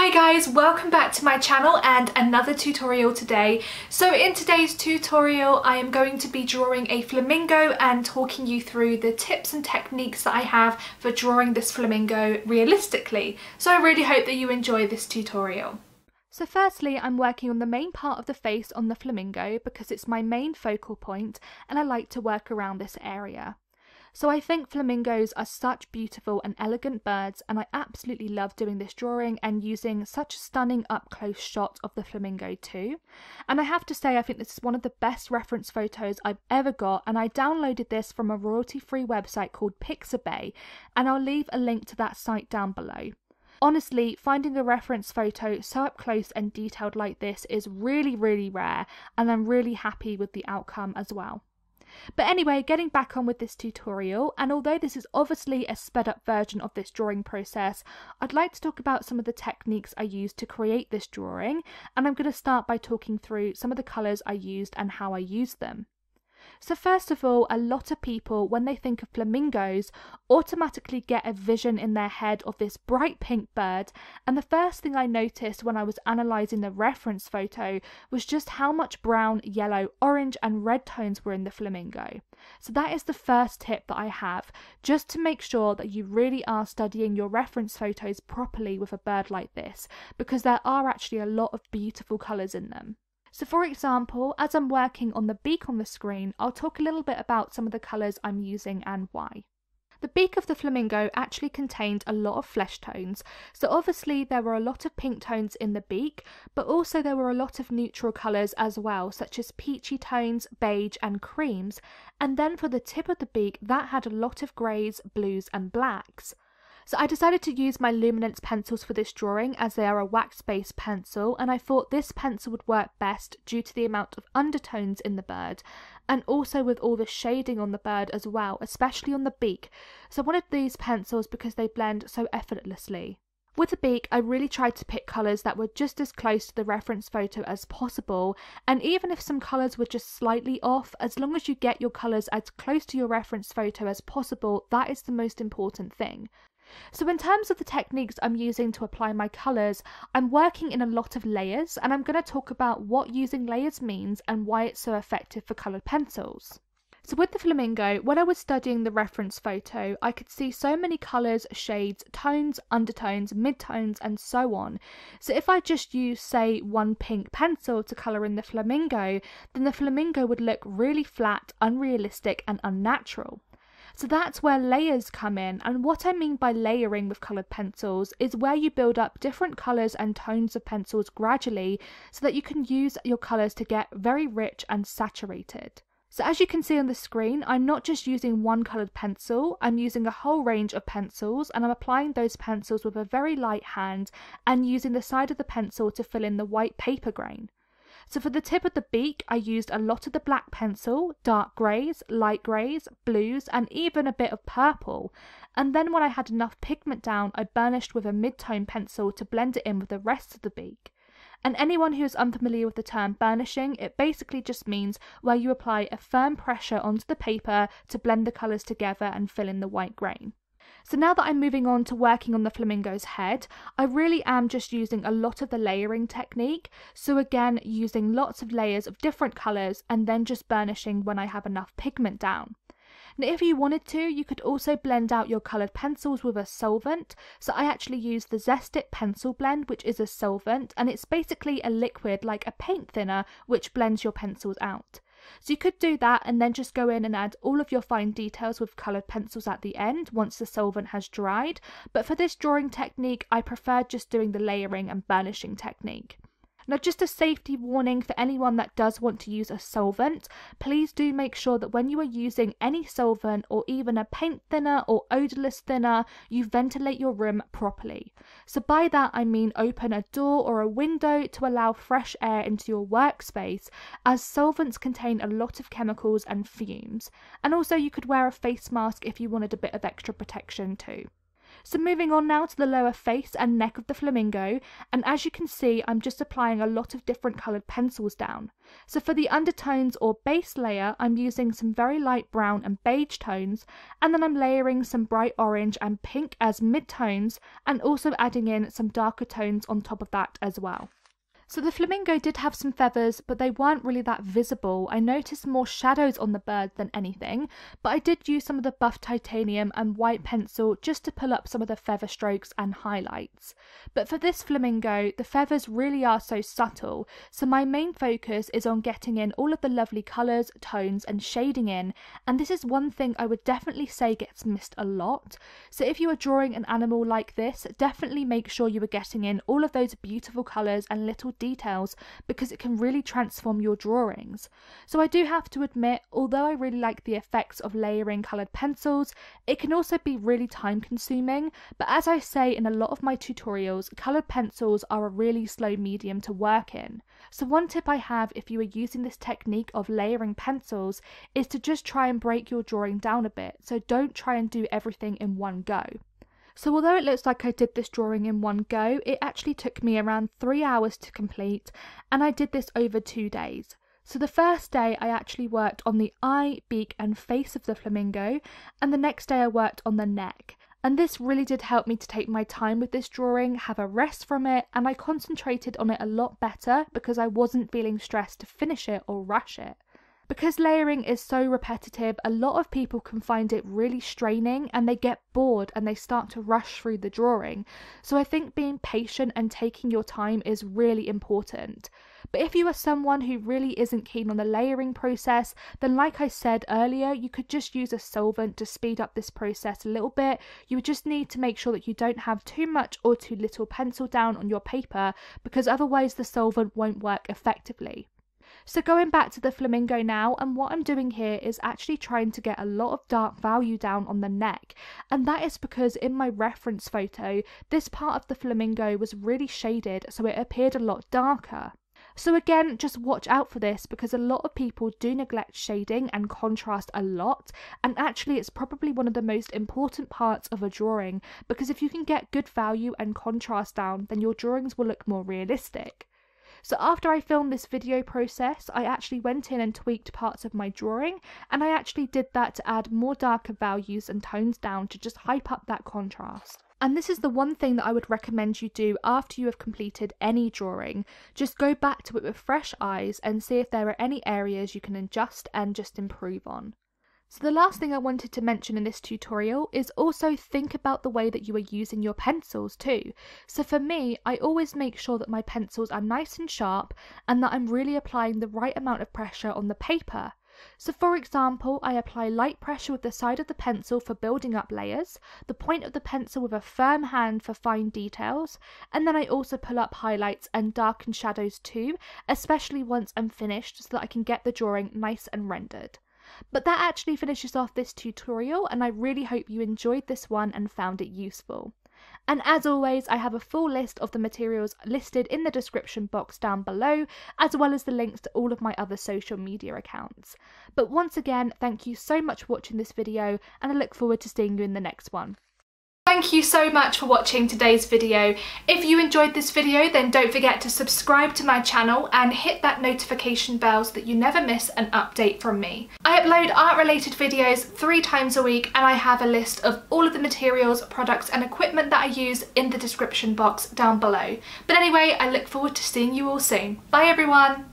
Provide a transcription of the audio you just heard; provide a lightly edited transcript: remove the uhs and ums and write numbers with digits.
Hi guys, welcome back to my channel and another tutorial today. So in today's tutorial I am going to be drawing a flamingo and talking you through the tips and techniques that I have for drawing this flamingo realistically. So I really hope that you enjoy this tutorial. So firstly, I'm working on the main part of the face on the flamingo because it's my main focal point and I like to work around this area. So I think flamingos are such beautiful and elegant birds, and I absolutely love doing this drawing and using such a stunning up-close shot of the flamingo too. And I have to say I think this is one of the best reference photos I've ever got, and I downloaded this from a royalty-free website called Pixabay, and I'll leave a link to that site down below. Honestly, finding a reference photo so up close and detailed like this is really rare, and I'm really happy with the outcome as well. But anyway, getting back on with this tutorial, and although this is obviously a sped up version of this drawing process, I'd like to talk about some of the techniques I used to create this drawing, and I'm going to start by talking through some of the colours I used and how I used them. So first of all, a lot of people, when they think of flamingos, automatically get a vision in their head of this bright pink bird, and the first thing I noticed when I was analysing the reference photo was just how much brown, yellow, orange and red tones were in the flamingo. So that is the first tip that I have, just to make sure that you really are studying your reference photos properly with a bird like this, because there are actually a lot of beautiful colours in them. So for example, as I'm working on the beak on the screen, I'll talk a little bit about some of the colours I'm using and why. The beak of the flamingo actually contained a lot of flesh tones, so obviously there were a lot of pink tones in the beak, but also there were a lot of neutral colours as well, such as peachy tones, beige and creams, and then for the tip of the beak that had a lot of greys, blues and blacks. So I decided to use my Luminance pencils for this drawing as they are a wax-based pencil, and I thought this pencil would work best due to the amount of undertones in the bird and also with all the shading on the bird as well, especially on the beak. So I wanted these pencils because they blend so effortlessly. With the beak, I really tried to pick colours that were just as close to the reference photo as possible, and even if some colours were just slightly off, as long as you get your colours as close to your reference photo as possible, that is the most important thing. So in terms of the techniques I'm using to apply my colours, I'm working in a lot of layers, and I'm going to talk about what using layers means and why it's so effective for coloured pencils. So with the flamingo, when I was studying the reference photo, I could see so many colours, shades, tones, undertones, midtones and so on. So if I just use, say, one pink pencil to colour in the flamingo, then the flamingo would look really flat, unrealistic and unnatural. So that's where layers come in, and what I mean by layering with coloured pencils is where you build up different colours and tones of pencils gradually so that you can use your colours to get very rich and saturated. So as you can see on the screen, I'm not just using one coloured pencil, I'm using a whole range of pencils, and I'm applying those pencils with a very light hand and using the side of the pencil to fill in the white paper grain. So for the tip of the beak, I used a lot of the black pencil, dark greys, light greys, blues and even a bit of purple, and then when I had enough pigment down I burnished with a mid-tone pencil to blend it in with the rest of the beak. And anyone who is unfamiliar with the term burnishing, it basically just means where you apply a firm pressure onto the paper to blend the colours together and fill in the white grain. So now that I'm moving on to working on the flamingo's head, I really am just using a lot of the layering technique, so again using lots of layers of different colours and then just burnishing when I have enough pigment down. Now if you wanted to, you could also blend out your coloured pencils with a solvent, so I actually used the Zest It Pencil Blend, which is a solvent, and it's basically a liquid like a paint thinner which blends your pencils out. So you could do that and then just go in and add all of your fine details with coloured pencils at the end once the solvent has dried, but for this drawing technique I preferred just doing the layering and burnishing technique. Now just a safety warning for anyone that does want to use a solvent, please do make sure that when you are using any solvent or even a paint thinner or odourless thinner, you ventilate your room properly. So by that I mean open a door or a window to allow fresh air into your workspace, as solvents contain a lot of chemicals and fumes, and also you could wear a face mask if you wanted a bit of extra protection too. So moving on now to the lower face and neck of the flamingo, and as you can see, I'm just applying a lot of different coloured pencils down. So for the undertones or base layer, I'm using some very light brown and beige tones, and then I'm layering some bright orange and pink as mid-tones, and also adding in some darker tones on top of that as well. So the flamingo did have some feathers, but they weren't really that visible. I noticed more shadows on the bird than anything, but I did use some of the buff titanium and white pencil just to pull up some of the feather strokes and highlights. But for this flamingo, the feathers really are so subtle, so my main focus is on getting in all of the lovely colours, tones and shading in, and this is one thing I would definitely say gets missed a lot. So if you are drawing an animal like this, definitely make sure you are getting in all of those beautiful colours and little details, because it can really transform your drawings. So I do have to admit, although I really like the effects of layering coloured pencils, it can also be really time consuming, but as I say in a lot of my tutorials, coloured pencils are a really slow medium to work in. So one tip I have if you are using this technique of layering pencils is to just try and break your drawing down a bit, so don't try and do everything in one go. So although it looks like I did this drawing in one go, it actually took me around 3 hours to complete, and I did this over 2 days. So the first day I actually worked on the eye, beak and face of the flamingo, and the next day I worked on the neck. And this really did help me to take my time with this drawing, have a rest from it, and I concentrated on it a lot better because I wasn't feeling stressed to finish it or rush it. Because layering is so repetitive, a lot of people can find it really straining and they get bored and they start to rush through the drawing. So I think being patient and taking your time is really important. But if you are someone who really isn't keen on the layering process, then like I said earlier, you could just use a solvent to speed up this process a little bit. You just need to make sure that you don't have too much or too little pencil down on your paper, because otherwise the solvent won't work effectively. So going back to the flamingo now, and what I'm doing here is actually trying to get a lot of dark value down on the neck, and that is because in my reference photo, this part of the flamingo was really shaded, so it appeared a lot darker. So again, just watch out for this, because a lot of people do neglect shading and contrast a lot, and actually it's probably one of the most important parts of a drawing, because if you can get good value and contrast down, then your drawings will look more realistic. So after I filmed this video process, I actually went in and tweaked parts of my drawing, and I actually did that to add more darker values and tones down to just hype up that contrast. And this is the one thing that I would recommend you do after you have completed any drawing. Just go back to it with fresh eyes and see if there are any areas you can adjust and just improve on. So the last thing I wanted to mention in this tutorial is also think about the way that you are using your pencils too. So for me, I always make sure that my pencils are nice and sharp and that I'm really applying the right amount of pressure on the paper. So for example, I apply light pressure with the side of the pencil for building up layers, the point of the pencil with a firm hand for fine details, and then I also pull up highlights and darken shadows too, especially once I'm finished, so that I can get the drawing nice and rendered. But that actually finishes off this tutorial, and I really hope you enjoyed this one and found it useful. And as always, I have a full list of the materials listed in the description box down below, as well as the links to all of my other social media accounts. But once again, thank you so much for watching this video, and I look forward to seeing you in the next one. Thank you so much for watching today's video. If you enjoyed this video, then don't forget to subscribe to my channel and hit that notification bell so that you never miss an update from me. I upload art-related videos 3 times a week, and I have a list of all of the materials, products and equipment that I use in the description box down below. But anyway, I look forward to seeing you all soon. Bye everyone!